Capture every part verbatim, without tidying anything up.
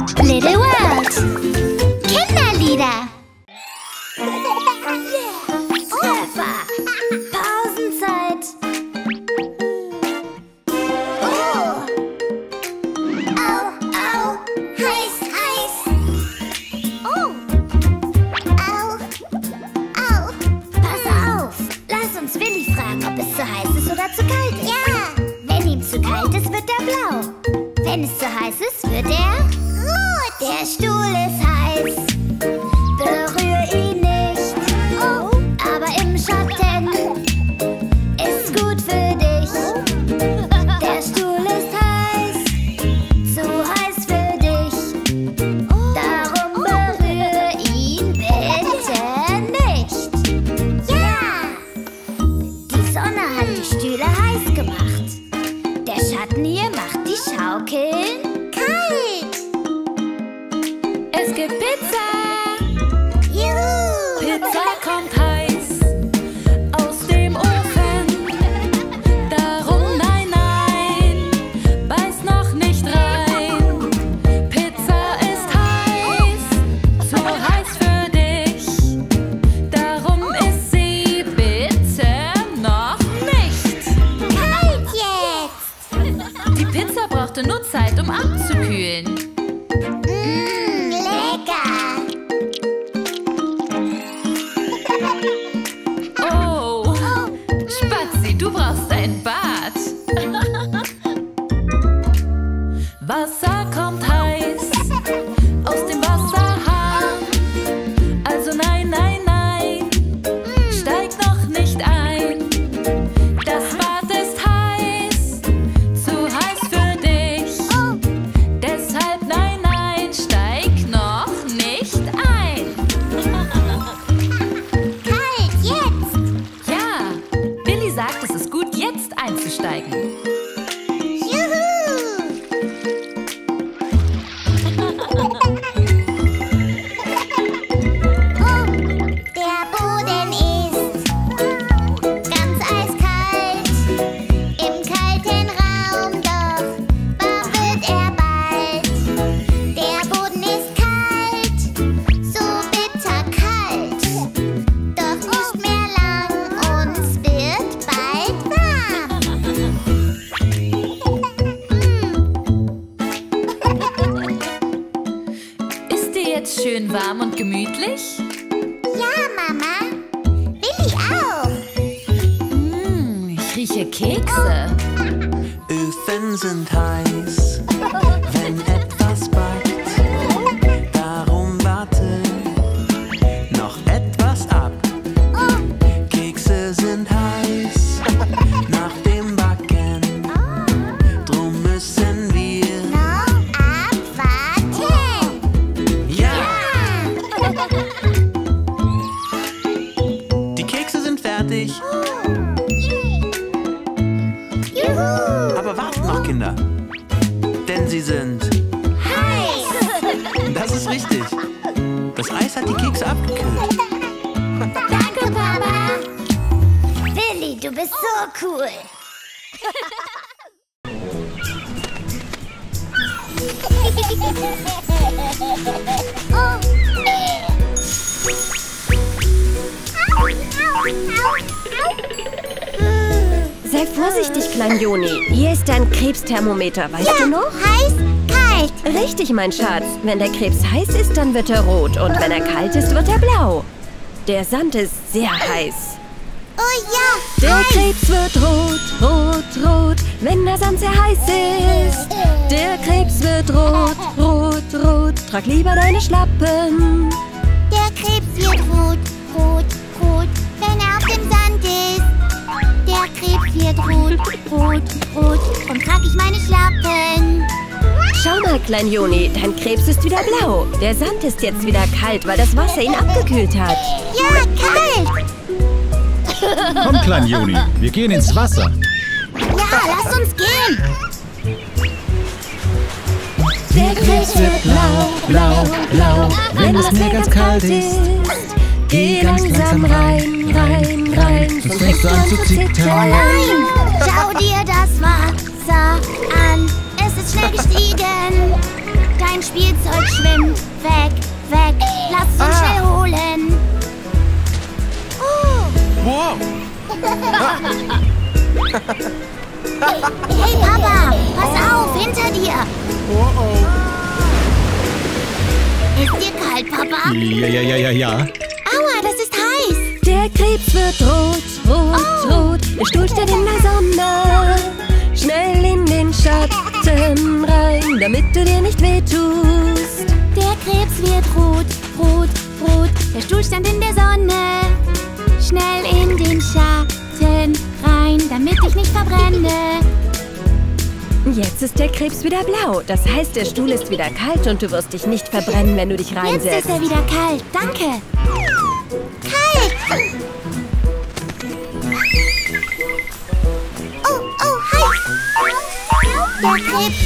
Little World Kinderlieder. Sei vorsichtig, Klein-Joni. Hier ist dein Krebsthermometer, weißt ja, du noch? Heiß, kalt. Richtig, mein Schatz. Wenn der Krebs heiß ist, dann wird er rot. Und wenn er kalt ist, wird er blau. Der Sand ist sehr heiß. Oh ja, der heiß. Krebs wird rot, rot, rot, wenn der Sand sehr heiß ist. Der Krebs wird rot, rot, rot. Trag lieber deine Schlappen. Der Krebs wird rot, rot, rot, wenn er auf dem Sand ist. Der Krebs wird rot, rot, rot, und trag ich meine Schlappen. Schau mal, Klein-Joni, dein Krebs ist wieder blau. Der Sand ist jetzt wieder kalt, weil das Wasser ihn abgekühlt hat. Ja, kalt. Komm, Klein-Joni, wir gehen ins Wasser. Ja, lass uns gehen. Der Krebs wird blau, blau, blau, wenn es mir ganz kalt ist. Geh ganz langsam rein, rein, rein, sonst fängst du an zu zittern. Schau dir das Wasser an, es ist schnell gestiegen. Da mein Spielzeug schwimmt. Weg, weg. Lass uns ah. schnell holen. Oh. Wow. Hey Papa, pass oh. auf, hinter dir. Oh oh. Ist dir kalt, Papa? Ja, ja, ja, ja, ja. Aua, das ist heiß. Der Krebs wird rot, rot, oh. rot. Der Stuhl steht in der Sonne. Schnell in den Schatten rein, damit du dir nicht wehtust. Der Krebs wird rot, rot, rot. Der Stuhl stand in der Sonne. Schnell in den Schatten rein, damit ich nicht verbrenne. Jetzt ist der Krebs wieder blau. Das heißt, der Stuhl ist wieder kalt und du wirst dich nicht verbrennen, wenn du dich reinsetzt. Jetzt ist er wieder kalt. Danke. Kalt! Der Krebs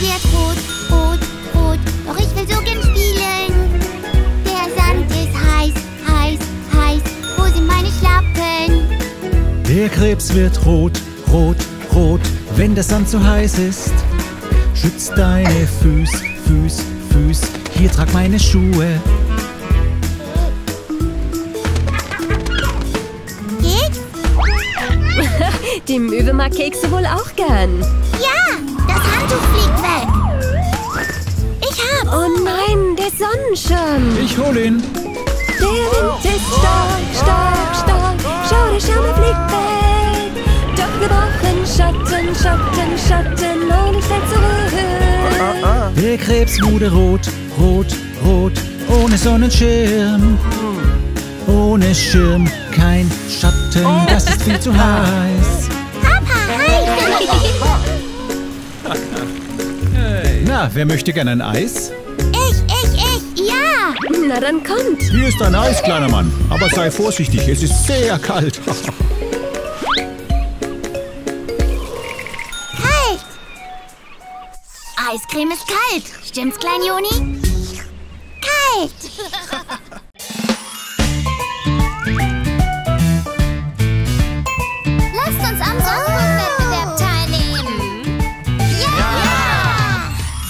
wird rot, rot, rot, doch ich will so gern spielen. Der Sand ist heiß, heiß, heiß, wo sind meine Schlappen? Der Krebs wird rot, rot, rot, wenn der Sand so heiß ist. Schütz deine Füß, Füß, Füß, hier trag meine Schuhe. Keks? Die Möwe mag Kekse wohl auch gern. Du fliegst weg. Ich hab... Oh nein, der Sonnenschirm. Ich hol ihn. Der Wind ist stark, stark, stark. Schau, der Schirm fliegt weg. Doch wir brauchen Schatten, Schatten, Schatten. Und ich setze zurück. Der Krebs wurde rot, rot, rot. Ohne Sonnenschirm. Ohne Schirm, kein Schatten. Das ist viel zu heiß. Papa, hi. Hey. Na, wer möchte gern ein Eis? Ich, ich, ich, ja! Na dann kommt! Hier ist ein Eis, kleiner Mann. Aber sei vorsichtig, es ist sehr kalt. Kalt! Eiscreme ist kalt. Stimmt's, Klein Joni? Kalt! Lasst uns am Sonnenwettbewerb teilnehmen. Ja! ja.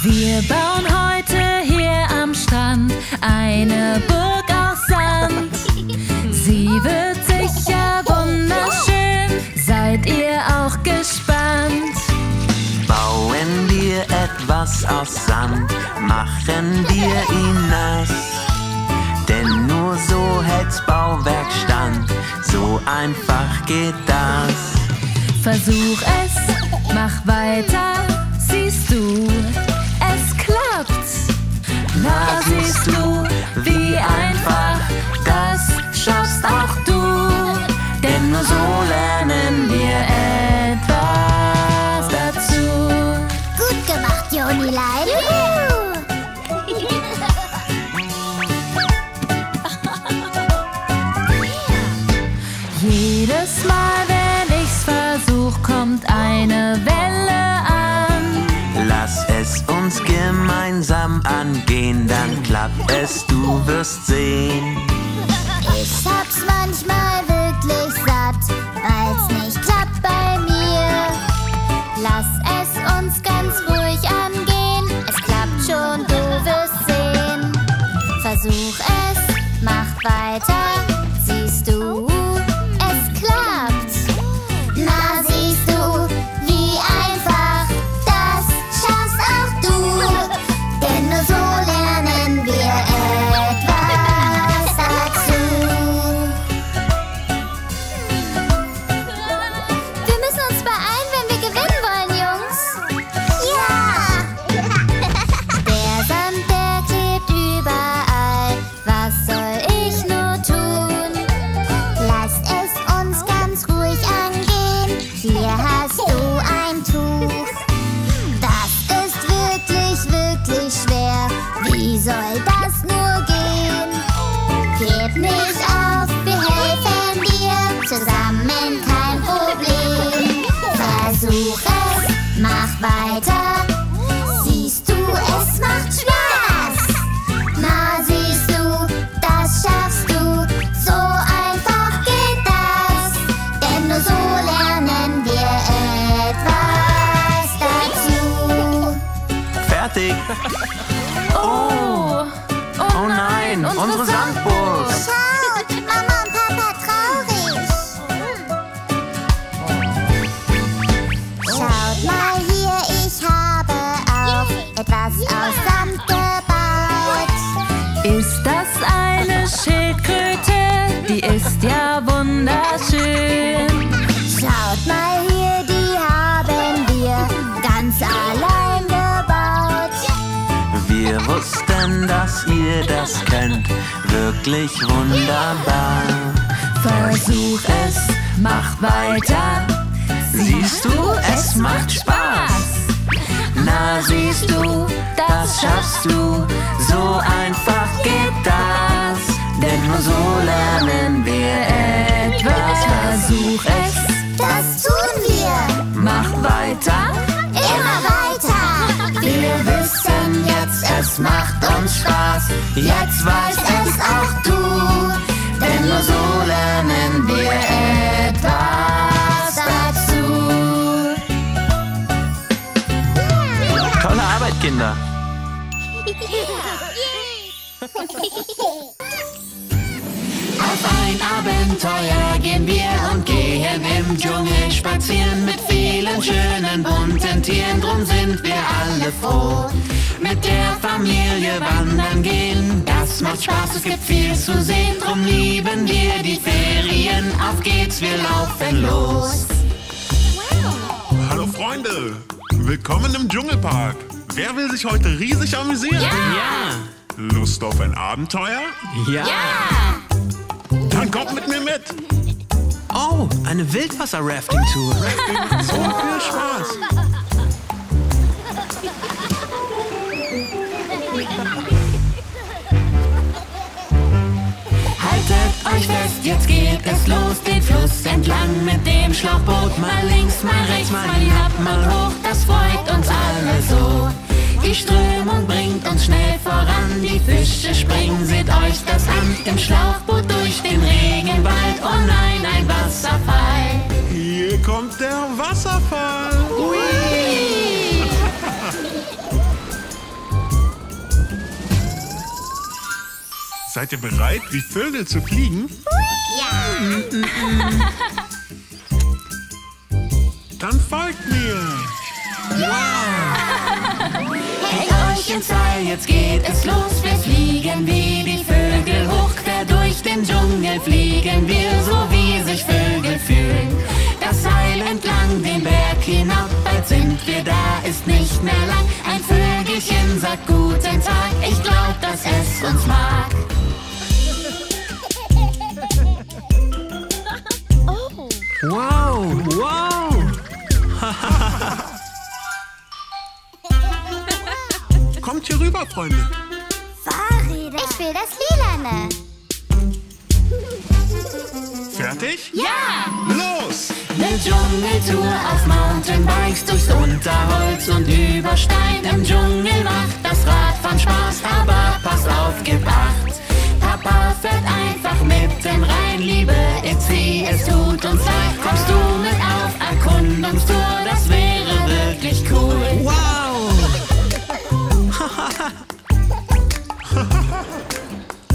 Wir bauen heute hier am Strand eine Burg aus Sand. Sie wird sicher wunderschön, seid ihr auch gespannt? Bauen wir etwas aus Sand, machen wir ihn nass. Denn nur so hält's Bauwerk stand, so einfach geht das. Versuch es, mach weiter, siehst du. Es klappt. Na, siehst du, wie einfach, das schaffst auch du. Denn nur so lernen wir etwas dazu. Gut gemacht, Jonilein. Jedes Mal, wenn ich's versuch, kommt eine Welle an. Lass es uns gemeinsam angehen, dann klappt es, du wirst sehen. Ich hab's manchmal wirklich satt, weil's nicht klappt bei mir. Lass es uns ganz ruhig angehen, es klappt schon, du wirst sehen. Versuch es, mach weiter, siehst du, es klappt. Na, siehst du, wie einfach. So lernen wir etwas dazu. Wir müssen uns beeilen, wenn wir gewinnen wollen, Jungs. Ja! Der Sand, der klebt überall. Was soll ich nur tun? Lass es uns ganz ruhig angehen. Hier hast du ein Tuch. Wie soll das nur gehen? Gib nicht auf, wir helfen dir. Zusammen kein Problem. Versuch es, mach weiter. Siehst du, es macht Spaß. Na, siehst du, das schaffst du. So einfach geht das. Denn nur so lernen wir etwas dazu. Fertig! Oh! Unsere Sandburg. Schaut, Mama und Papa traurig. Schaut mal hier, ich habe auch etwas aus Sand gebaut. Ist das eine Schildkröte? Die ist ja wunderschön. Schaut mal hier, die haben wir ganz allein gebaut. Wir wussten, dass ihr das könnt, wirklich wunderbar. Versuch es, mach weiter, siehst du, es macht Spaß. Na siehst du, das schaffst du, so einfach geht das. Denn nur so lernen wir etwas. Versuch es, das tun wir. Mach weiter, immer weiter. Wir wissen jetzt, es macht uns Spaß. Jetzt weißt es auch du. Denn nur so lernen wir etwas dazu. Tolle Arbeit, Kinder. Auf ein Abenteuer gehen wir und gehen im Dschungel spazieren mit vielen schönen bunten Tieren, drum sind wir alle froh. Mit der Familie wandern gehen, das macht Spaß, es gibt viel zu sehen, drum lieben wir die Ferien. Auf geht's, wir laufen los. Hallo Freunde, willkommen im Dschungelpark. Wer will sich heute riesig amüsieren? Ja! Ja. Lust auf ein Abenteuer? Ja! Ja. Dann kommt mit mir mit! Oh, eine Wildwasser-Rafting-Tour. So viel Spaß! Haltet euch fest, jetzt geht es los, den Fluss entlang mit dem Schlauchboot. Mal links, mal rechts, mal hinab, mal hoch, das freut uns alle so. Die Strömung bringt uns schnell voran, die Fische springen, seht euch das an. Im Schlauchboot durch den Regenwald, oh nein, ein Wasserfall. Hier kommt der Wasserfall. Ui. Seid ihr bereit, wie Vögel zu fliegen? Ui. Ja. Dann folgt mir. Ja! Hängt euch ins Seil, jetzt geht es los. Wir fliegen wie die Vögel hoch, quer durch den Dschungel fliegen wir, so wie sich Vögel fühlen. Das Seil entlang den Berg hinab, bald sind wir da, ist nicht mehr lang. Ein Vögelchen sagt guten Tag, ich glaub, dass es uns mag. Oh. Wow, wow! Kommt hier rüber, Freunde. Fahrräder. Ich will das Lilane. Fertig? Ja! Los! Eine Dschungeltour auf Mountainbikes, durchs Unterholz und über Stein. Im Dschungel macht das Radfahren Spaß, aber pass auf, gib acht. Papa fährt einfach mitten rein, Liebe, Itzi, es tut uns leid. Kommst du mit auf Erkundungstour, das wäre wirklich cool. Wow!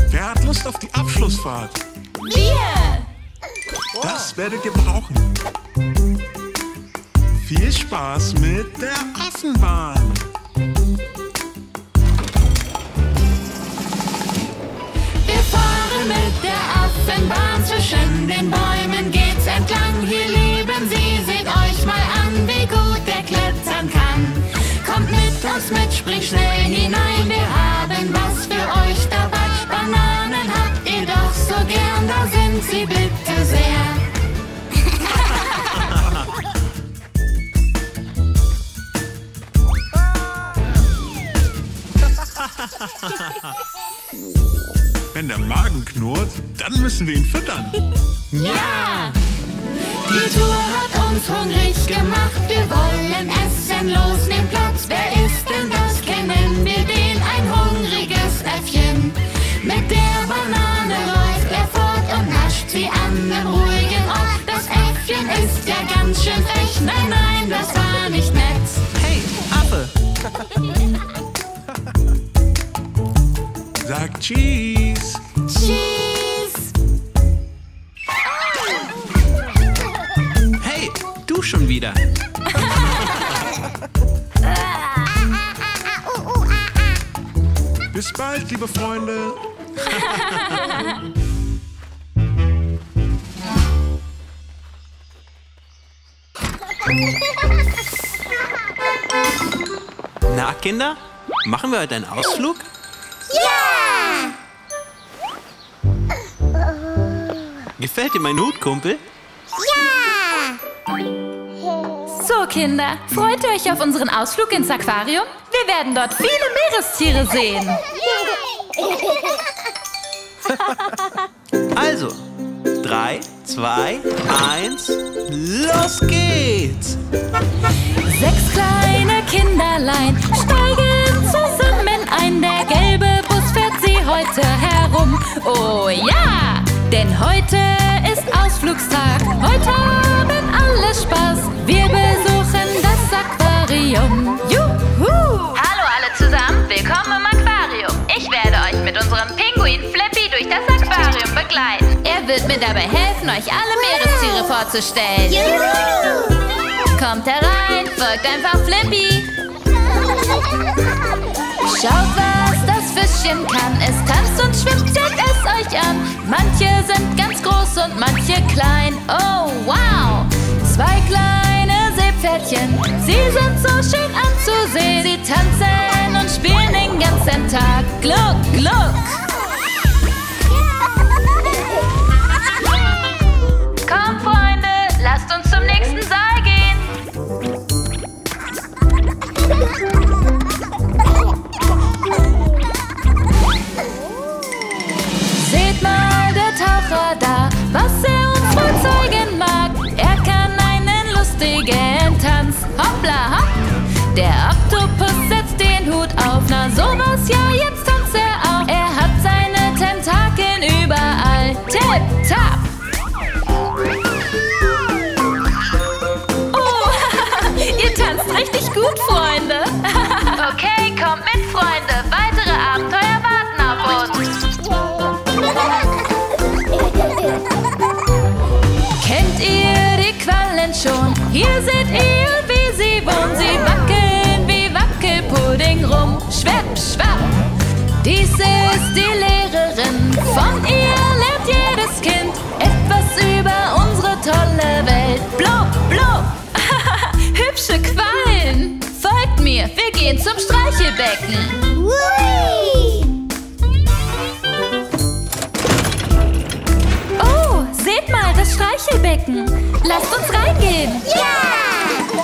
Wer hat Lust auf die Abschlussfahrt? Wir! Das werdet ihr brauchen. Viel Spaß mit der Affenbahn. Wir fahren mit der Affenbahn, zwischen den Bäumen geht's entlang. Hier leben sie, seht euch mal an, wie gut der klettern kann. Kommt mit uns mit, spring schnell hinein, wir haben was für euch dabei. Bananen habt ihr doch so gern, da sind sie bitte sehr. Wenn der Magen knurrt, dann müssen wir ihn füttern. Ja! Die Tour hat uns hungrig gemacht, wir wollen essen, los, nimm Platz. Wer ist denn das? Kennen wir den? Ein hungriges Äffchen. Mit der Banane läuft er fort und nascht sie an im ruhigen Ort. Das Äffchen ist ja ganz schön frech, nein, nein, das war nicht nett. Hey, Affe! like cheese. Cheese! Hey, du schon wieder. Bis bald, liebe Freunde. Na, Kinder, machen wir heute einen Ausflug? Ja! Gefällt dir mein Hut, Kumpel? Ja! So, Kinder, freut ihr euch auf unseren Ausflug ins Aquarium? Wir werden dort viele Meerestiere sehen. Also, drei, zwei, eins, los geht's! Sechs kleine Kinderlein steigen zusammen ein. Der gelbe Bus fährt sie heute herum. Oh ja, denn heute ist Ausflugstag. Heute haben alle Spaß. Wir besuchen das Aquarium. Juhu! Hallo alle zusammen, willkommen im Aquarium. Ich werde euch mit unserem Pinguin Flippi durch das Aquarium begleiten. Er wird mir dabei helfen, euch alle Meerestiere vorzustellen. Juhu! Kommt herein, folgt einfach Flippi. Schaut, was das Fischchen kann. Es tanzt und schwimmt, seht es euch an. Manche sind ganz groß und manche klein. Oh, wow! Zwei kleine Seepferdchen, sie sind so schön anzusehen. Sie tanzen und spielen den ganzen Tag. Gluck, gluck! Lasst uns zum nächsten Saal gehen. Seht mal, der Taucher da, was er uns wohl zeigen mag. Er kann einen lustigen Tanz. Hoppla, hopp. Der Oktopus setzt den Hut auf. Na sowas, ja, jetzt tanzt er auch. Er hat seine Tentakeln überall. Tipp, tap. Richtig gut, Freunde. Okay, kommt mit, Freunde. Weitere Abenteuer warten auf uns. Kennt ihr die Quallen schon? Hier seht ihr, wie sie wohnen. Sie wackeln wie Wackelpudding rum. Schwepp, schwapp. Dies ist die Lehrerin. Von ihr lernt jedes Kind etwas über unsere tolle Welt. Blub, blub. Hübsche Quallen. Folgt mir, wir gehen zum Streichelbecken. Whee! Oh, seht mal, das Streichelbecken. Lasst uns reingehen. Ja! Yeah!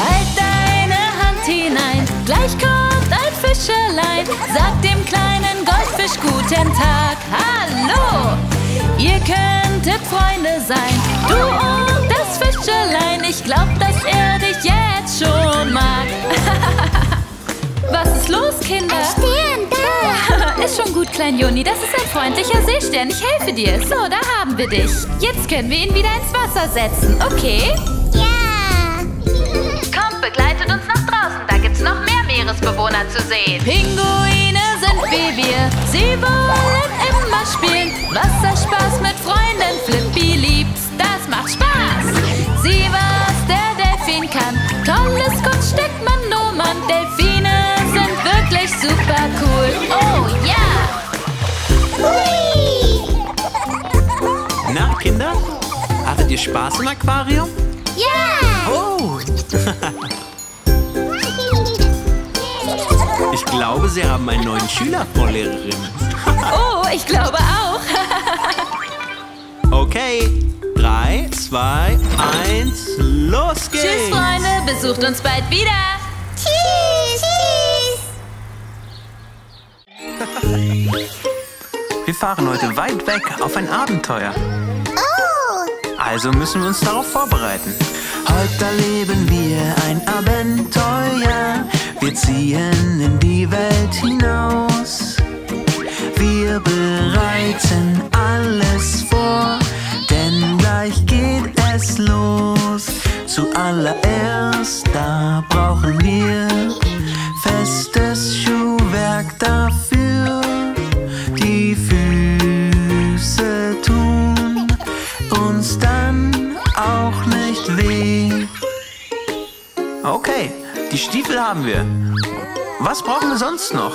Halt deine Hand hinein, gleich kommt ein Fischelein. Sag dem kleinen Goldfisch guten Tag. Hallo! Ihr könntet Freunde sein, du und das Fischelein. Ich glaub, dass er dich jetzt schon mag. Was ist los, Kinder? Ein Stern da. Ist schon gut, Klein Joni. Das ist ein freundlicher Seestern. Ich helfe dir. So, da haben wir dich. Jetzt können wir ihn wieder ins Wasser setzen. Okay? Ja. Kommt, begleitet uns nach draußen. Da gibt's noch mehr Meeresbewohner zu sehen. Pinguine sind wie wir. Sie wollen immer spielen. Wasserspaß mit Freunden. Flippi liebt's. Das macht Spaß. Sieh, was der Delfin kann. Tolles Kunststück, Mondoman. Delfine sind wirklich super cool. Oh ja! Yeah. Na, Kinder? Hattet ihr Spaß im Aquarium? Ja! Yeah. Oh! Ich glaube, sie haben einen neuen Schüler, Frau Lehrerin. Oh, ich glaube auch. Okay. drei, zwei, eins, los geht's! Tschüss, Freunde, besucht uns bald wieder! Tschüss! Tschüss! Wir fahren heute weit weg auf ein Abenteuer. Oh! Also müssen wir uns darauf vorbereiten. Heute erleben wir ein Abenteuer. Wir ziehen in die Welt hinaus. Wir bereiten alles vor. Denn gleich geht es los. Zuallererst, da brauchen wir festes Schuhwerk dafür. haben wir. Was brauchen wir sonst noch?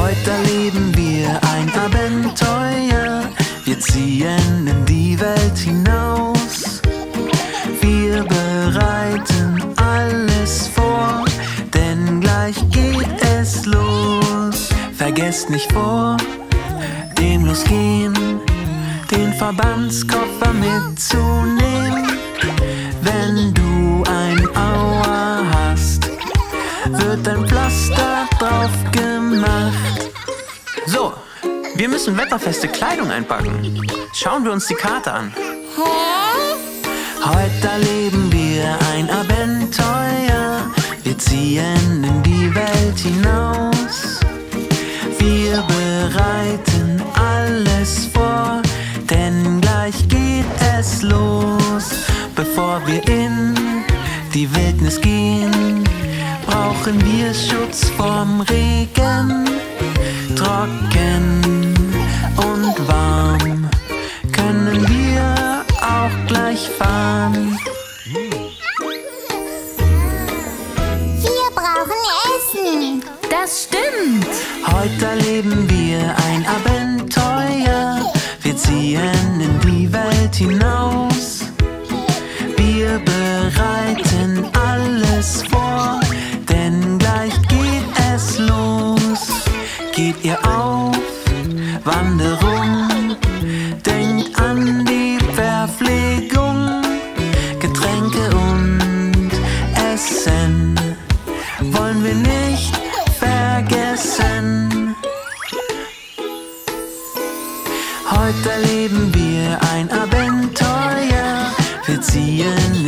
Heute erleben wir ein Abenteuer. Wir ziehen in die Welt hinaus. Wir bereiten alles vor, denn gleich geht es los. Vergesst nicht vor dem Losgehen, den Verbandskoffer mitzunehmen. Wenn du ein Aua hast, wird ein Pflaster drauf gemacht. So, wir müssen wetterfeste Kleidung einpacken. Schauen wir uns die Karte an. Heute erleben wir ein Abenteuer. Wir ziehen in die Welt hinaus. Wir bereiten alles vor, denn gleich geht es los. Bevor wir in die Wildnis gehen, brauchen wir Schutz vorm Regen. Trocken und warm können wir auch gleich fahren. Wir brauchen Essen. Das stimmt. Heute erleben wir ein Abenteuer. Wir ziehen in die Welt hinaus. Wir bereiten alles vor, denn gleich geht es los. Geht ihr auf Wanderung, denkt an die Verpflegung, Getränke und Essen wollen wir nicht vergessen. Heute erleben wir ein Abenteuer, wir ziehen